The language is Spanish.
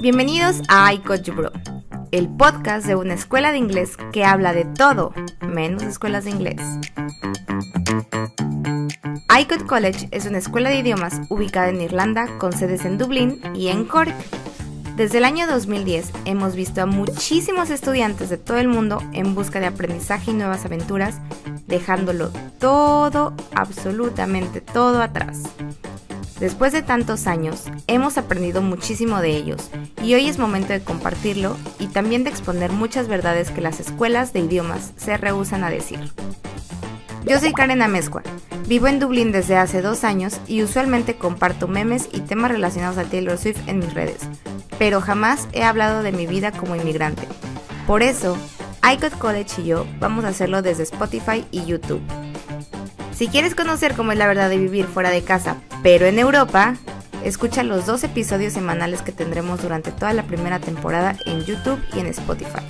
Bienvenidos a ICOT You, Bro, el podcast de una escuela de inglés que habla de todo menos escuelas de inglés. ICOT College es una escuela de idiomas ubicada en Irlanda con sedes en Dublín y en Cork. Desde el año 2010 hemos visto a muchísimos estudiantes de todo el mundo en busca de aprendizaje y nuevas aventuras, dejándolo todo, absolutamente todo atrás. Después de tantos años, hemos aprendido muchísimo de ellos y hoy es momento de compartirlo y también de exponer muchas verdades que las escuelas de idiomas se rehúsan a decir. Yo soy Karen Amezcua, vivo en Dublín desde hace 2 años y usualmente comparto memes y temas relacionados a Taylor Swift en mis redes, pero jamás he hablado de mi vida como inmigrante. Por eso, ICOT College y yo vamos a hacerlo desde Spotify y YouTube. Si quieres conocer cómo es la verdad de vivir fuera de casa, pero en Europa, escucha los 2 episodios semanales que tendremos durante toda la primera temporada en YouTube y en Spotify.